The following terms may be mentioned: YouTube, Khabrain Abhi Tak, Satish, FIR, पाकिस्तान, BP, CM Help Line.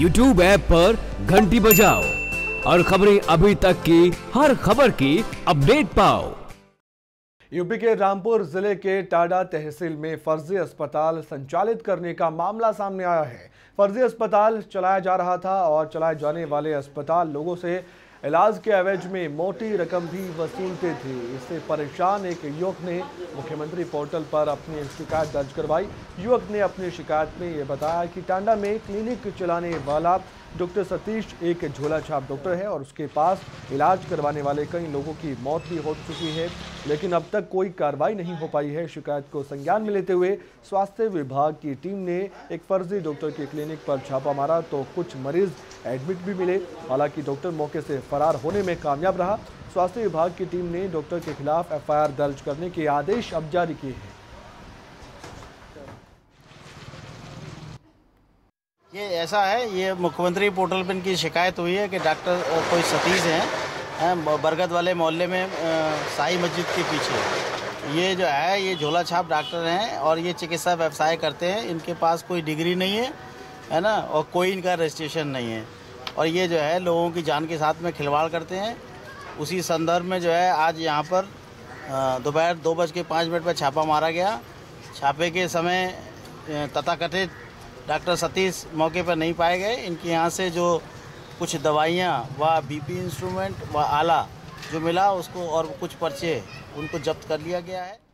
YouTube app पर घंटी बजाओ और खबरें अभी तक की हर खबर की अपडेट पाओ। यूपी के रामपुर जिले के टाडा तहसील में फर्जी अस्पताल संचालित करने का मामला सामने आया है। फर्जी अस्पताल चलाया जा रहा था और चलाए जाने वाले अस्पताल लोगों से इलाज के एवज में मोटी रकम भी वसूलते थे। इससे परेशान एक युवक ने मुख्यमंत्री पोर्टल पर अपनी शिकायत दर्ज करवाई। युवक ने अपनी शिकायत में ये बताया कि टांडा में क्लिनिक चलाने वाला डॉक्टर सतीश एक झोला छाप डॉक्टर है और उसके पास इलाज करवाने वाले कई लोगों की मौत भी हो चुकी है, लेकिन अब तक कोई कार्रवाई नहीं हो पाई है। शिकायत को संज्ञान में लेते हुए स्वास्थ्य विभाग की टीम ने एक फर्जी डॉक्टर के क्लिनिक पर छापा मारा तो कुछ मरीज एडमिट भी मिले। हालांकि डॉक्टर मौके से फरार होने में कामयाब रहा। स्वास्थ्य विभाग की टीम ने डॉक्टर के खिलाफ FIR दर्ज करने के आदेश अब जारी किए हैं। ये ऐसा है, ये मुख्यमंत्री पोर्टल पर इनकी शिकायत हुई है कि डॉक्टर कोई सतीश हैं, बरगद वाले मोहल्ले में साई मस्जिद के पीछे। ये जो है ये झोला छाप डॉक्टर हैं और ये चिकित्सा व्यवसाय करते हैं। इनके पास कोई डिग्री नहीं है, है ना, और कोई इनका रजिस्ट्रेशन नहीं है और ये जो है लोगों की जान के साथ में खिलवाड़ करते हैं। उसी संदर्भ में जो है आज यहाँ पर दोपहर 2:05 पर छापा मारा गया। छापे के समय तथाकथित डॉक्टर सतीश मौके पर नहीं पाए गए। इनके यहाँ से जो कुछ दवाइयाँ व BP इंस्ट्रूमेंट व आला जो मिला उसको और कुछ पर्चे उनको जब्त कर लिया गया है।